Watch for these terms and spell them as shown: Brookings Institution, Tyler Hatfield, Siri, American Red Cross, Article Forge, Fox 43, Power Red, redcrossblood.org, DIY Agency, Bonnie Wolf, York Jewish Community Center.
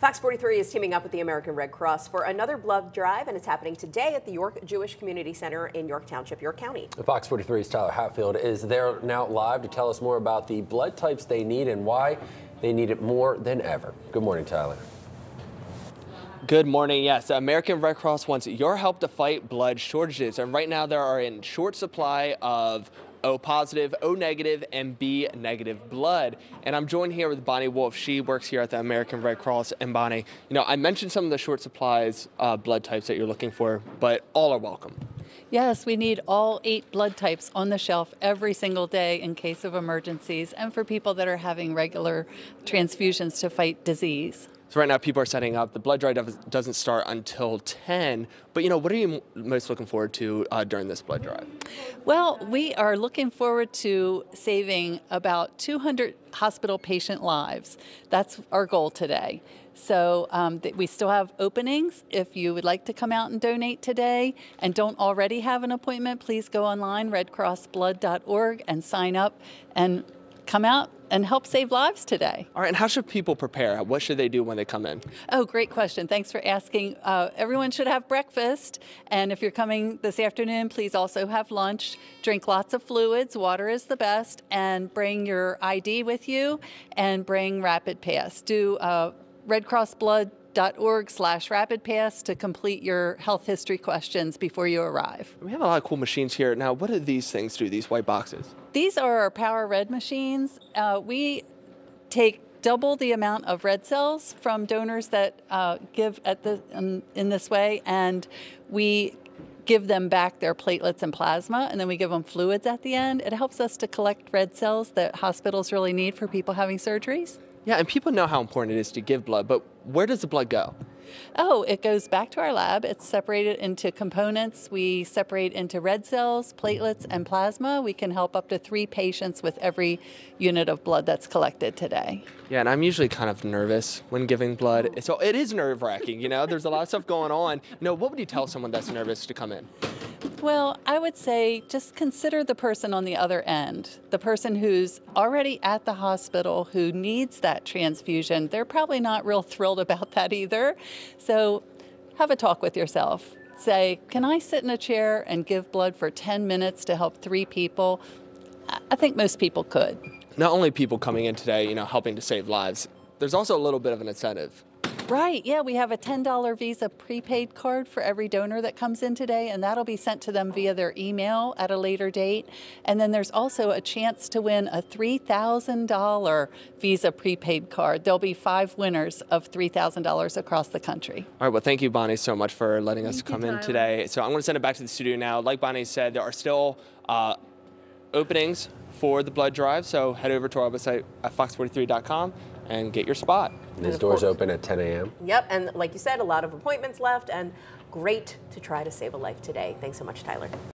Fox 43 is teaming up with the American Red Cross for another blood drive, and it's happening today at the York Jewish Community Center in York Township, York County. Fox 43's Tyler Hatfield is there now live to tell us more about the blood types they need and why they need it more than ever. Good morning, Tyler. Good morning. Yes, the American Red Cross wants your help to fight blood shortages, and right now there are in short supply of O positive, O negative, and B negative blood. And I'm joined here with Bonnie Wolf. She works here at the American Red Cross. And Bonnie, you know, I mentioned some of the short supplies blood types that you're looking for, but all are welcome. Yes, we need all 8 blood types on the shelf every single day in case of emergencies and for people that are having regular transfusions to fight disease. So right now people are setting up. The blood drive doesn't start until 10, but you know, what are you most looking forward to during this blood drive? Well, we are looking forward to saving about 200 hospital patient lives. That's our goal today. So we still have openings. If you would like to come out and donate today and don't already have an appointment, please go online, redcrossblood.org, and sign up and come out and help save lives today. All right, and how should people prepare? What should they do when they come in? Oh, great question. Thanks for asking. Everyone should have breakfast, and if you're coming this afternoon, please also have lunch. Drink lots of fluids. Water is the best, and bring your ID with you, and bring Rapid Pass. Do redcrossblood.org/rapidpass to complete your health history questions before you arrive. We have a lot of cool machines here. Now, what do these things do, these white boxes? These are our Power Red machines. We take double the amount of red cells from donors that give at the, in this way, and we give them back their platelets and plasma, and then we give them fluids at the end. It helps us to collect red cells that hospitals really need for people having surgeries. Yeah, and people know how important it is to give blood, but where does the blood go? Oh, it goes back to our lab. It's separated into components. We separate into red cells, platelets, and plasma. We can help up to 3 patients with every unit of blood that's collected today. Yeah, and I'm usually kind of nervous when giving blood. So it is nerve-wracking, you know? There's a lot of stuff going on. You know, what would you tell someone that's nervous to come in? Well, I would say just consider the person on the other end, the person who's already at the hospital who needs that transfusion. They're probably not real thrilled about that either. So have a talk with yourself. Say, can I sit in a chair and give blood for 10 minutes to help 3 people? I think most people could. Not only people coming in today, you know, helping to save lives, there's also a little bit of an incentive. Right, yeah, we have a $10 Visa prepaid card for every donor that comes in today, and that'll be sent to them via their email at a later date. And then there's also a chance to win a $3,000 Visa prepaid card. There'll be 5 winners of $3,000 across the country. All right, well, thank you, Bonnie, so much for letting us come in today. So I'm going to send it back to the studio now. Like Bonnie said, there are still openings for the blood drive, so head over to our website at fox43.com and get your spot. And his doors open at 10 a.m. Yep, and like you said, a lot of appointments left, and great to try to save a life today. Thanks so much, Tyler.